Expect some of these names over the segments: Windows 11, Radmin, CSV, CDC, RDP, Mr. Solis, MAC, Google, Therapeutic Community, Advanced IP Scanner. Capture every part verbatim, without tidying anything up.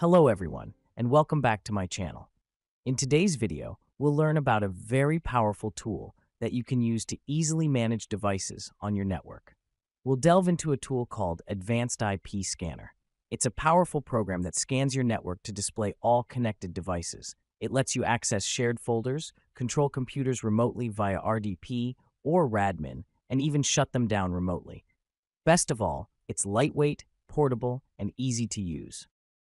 Hello everyone, and welcome back to my channel. In today's video, we'll learn about a very powerful tool that you can use to easily manage devices on your network. We'll delve into a tool called Advanced I P Scanner. It's a powerful program that scans your network to display all connected devices. It lets you access shared folders, control computers remotely via R D P or Radmin, and even shut them down remotely. Best of all, it's lightweight, portable, and easy to use.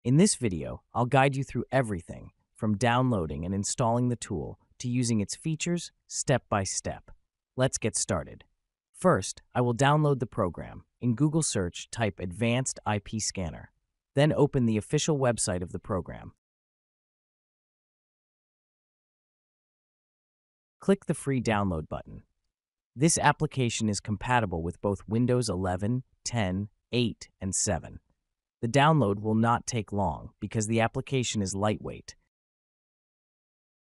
In this video, I'll guide you through everything from downloading and installing the tool to using its features step by step. Let's get started. First, I will download the program. In Google search, type Advanced I P Scanner. Then open the official website of the program. Click the free download button. This application is compatible with both Windows eleven, ten, eight, and seven. The download will not take long because the application is lightweight.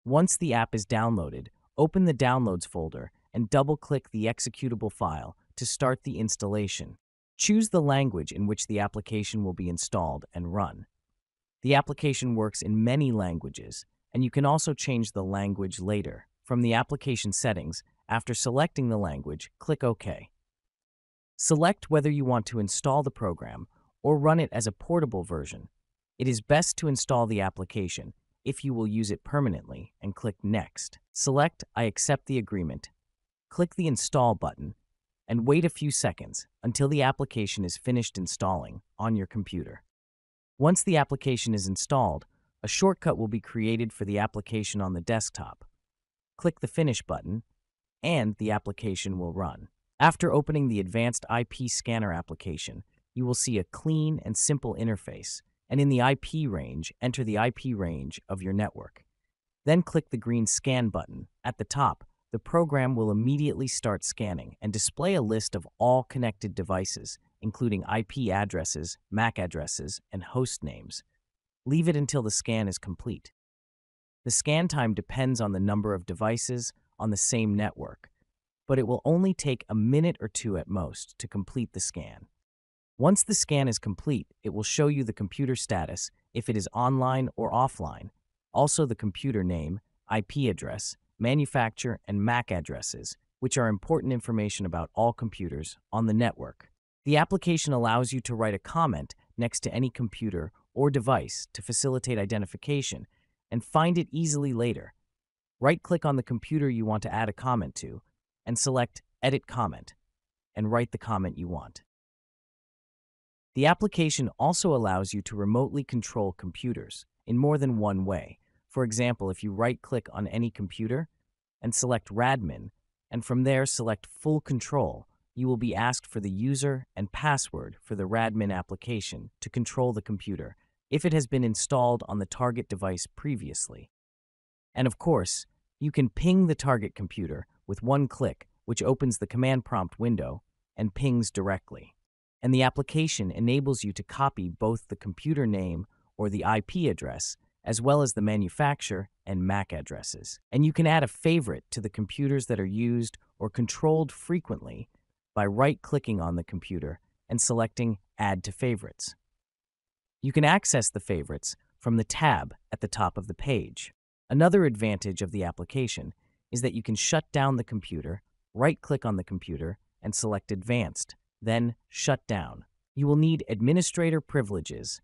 Once the app is downloaded, open the Downloads folder and double-click the executable file to start the installation. Choose the language in which the application will be installed and run. The application works in many languages, and you can also change the language later. From the application settings, after selecting the language, click OK. Select whether you want to install the program or run it as a portable version. It is best to install the application if you will use it permanently and click Next. Select I accept the agreement, click the Install button, and wait a few seconds until the application is finished installing on your computer. Once the application is installed, a shortcut will be created for the application on the desktop. Click the Finish button, and the application will run. After opening the Advanced I P Scanner application, you will see a clean and simple interface, and in the I P range, enter the I P range of your network. Then click the green Scan button. At the top, the program will immediately start scanning and display a list of all connected devices, including I P addresses, M A C addresses, and host names. Leave it until the scan is complete. The scan time depends on the number of devices on the same network, but it will only take a minute or two at most to complete the scan. Once the scan is complete, it will show you the computer status, if it is online or offline, also the computer name, I P address, manufacturer, and M A C addresses, which are important information about all computers on the network. The application allows you to write a comment next to any computer or device to facilitate identification and find it easily later. Right-click on the computer you want to add a comment to and select Edit Comment and write the comment you want. The application also allows you to remotely control computers in more than one way. For example, if you right-click on any computer and select Radmin, and from there select Full Control, you will be asked for the user and password for the Radmin application to control the computer if it has been installed on the target device previously. And of course, you can ping the target computer with one click, which opens the command prompt window and pings directly. And the application enables you to copy both the computer name or the I P address, as well as the manufacturer and M A C addresses. And you can add a favorite to the computers that are used or controlled frequently by right-clicking on the computer and selecting Add to Favorites. You can access the favorites from the tab at the top of the page. Another advantage of the application is that you can shut down the computer, right-click on the computer, and select Advanced, then shut down. You will need administrator privileges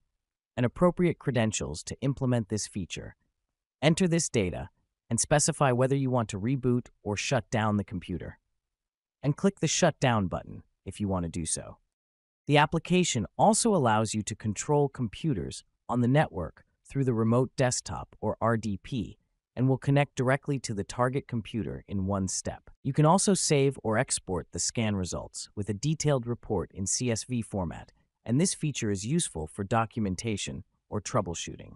and appropriate credentials to implement this feature. Enter this data and specify whether you want to reboot or shut down the computer. And click the Shut Down button if you want to do so. The application also allows you to control computers on the network through the remote desktop or R D P and will connect directly to the target computer in one step. You can also save or export the scan results with a detailed report in C S V format, and this feature is useful for documentation or troubleshooting.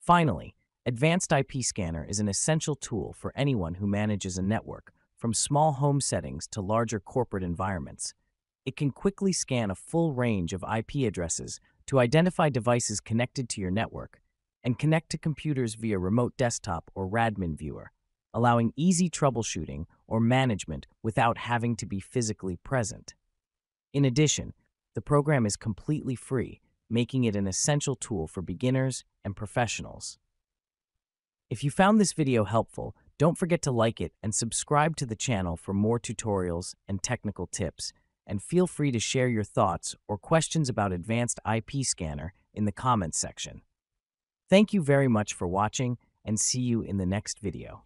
Finally, Advanced I P Scanner is an essential tool for anyone who manages a network, from small home settings to larger corporate environments. It can quickly scan a full range of I P addresses to identify devices connected to your network, and connect to computers via remote desktop or Radmin viewer, allowing easy troubleshooting or management without having to be physically present. In addition, the program is completely free making it an essential tool for beginners and professionals. If you found this video helpful, don't forget to like it and subscribe to the channel for more tutorials and technical tips, and feel free to share your thoughts or questions about Advanced I P Scanner in the comments section. Thank you very much for watching, and see you in the next video.